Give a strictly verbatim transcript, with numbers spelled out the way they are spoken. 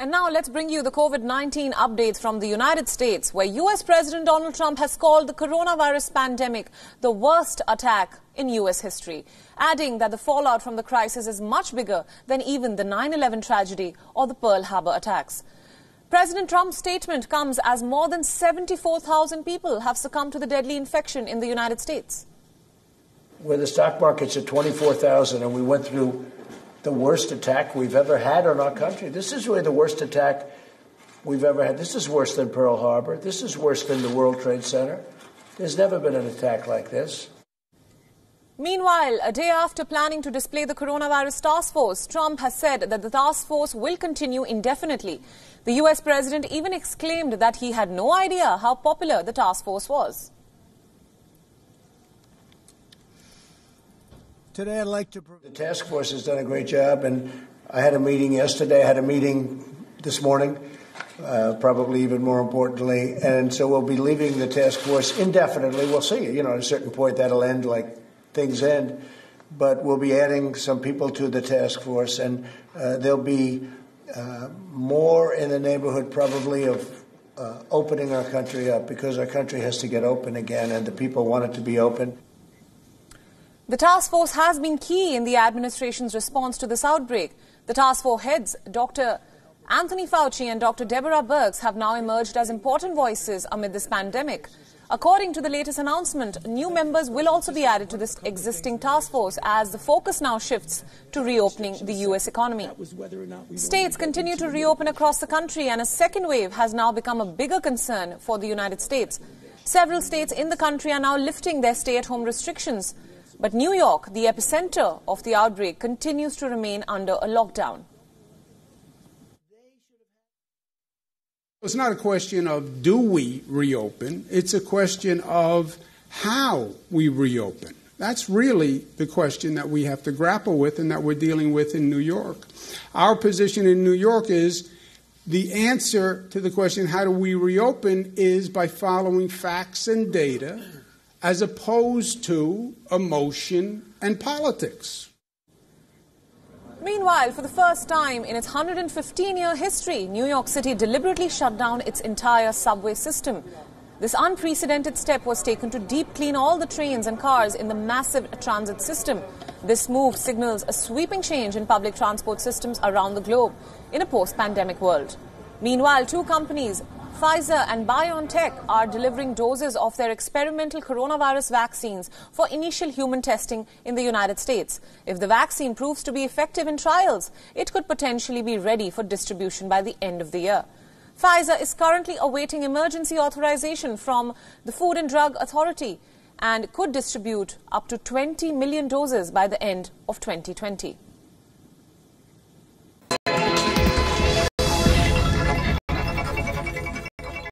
And now let's bring you the COVID nineteen updates from the United States, where U S President Donald Trump has called the coronavirus pandemic the worst attack in U S history, adding that the fallout from the crisis is much bigger than even the nine eleven tragedy or the Pearl Harbor attacks. President Trump's statement comes as more than seventy-four thousand people have succumbed to the deadly infection in the United States. Where the stock market's at twenty-four thousand and we went through the worst attack we've ever had on our country. This is really the worst attack we've ever had. This is worse than Pearl Harbor. This is worse than the World Trade Center. There's never been an attack like this. Meanwhile, a day after planning to display the coronavirus task force, Trump has said that the task force will continue indefinitely. The U S president even exclaimed that he had no idea how popular the task force was. Today I'd like to... The task force has done a great job, and I had a meeting yesterday, I had a meeting this morning, uh, probably even more importantly, and so we'll be leaving the task force indefinitely. We'll see, you know, at a certain point that'll end like things end, but we'll be adding some people to the task force, and uh, there'll be uh, more in the neighborhood probably of uh, opening our country up, because our country has to get open again, and the people want it to be open. The task force has been key in the administration's response to this outbreak. The task force heads, Doctor Anthony Fauci and Doctor Deborah Birx, have now emerged as important voices amid this pandemic. According to the latest announcement, new members will also be added to this existing task force as the focus now shifts to reopening the U S economy. States continue to reopen across the country, and a second wave has now become a bigger concern for the United States. Several states in the country are now lifting their stay-at-home restrictions. But New York, the epicenter of the outbreak, continues to remain under a lockdown. It's not a question of do we reopen, it's a question of how we reopen. That's really the question that we have to grapple with and that we're dealing with in New York. Our position in New York is the answer to the question, how do we reopen, is by following facts and data, as opposed to emotion and politics. Meanwhile, for the first time in its one hundred fifteen year history, New York City deliberately shut down its entire subway system. This unprecedented step was taken to deep clean all the trains and cars in the massive transit system. This move signals a sweeping change in public transport systems around the globe in a post-pandemic world. Meanwhile, two companies, Pfizer and BioNTech, are delivering doses of their experimental coronavirus vaccines for initial human testing in the United States. If the vaccine proves to be effective in trials, it could potentially be ready for distribution by the end of the year. Pfizer is currently awaiting emergency authorization from the Food and Drug Authority and could distribute up to twenty million doses by the end of twenty twenty.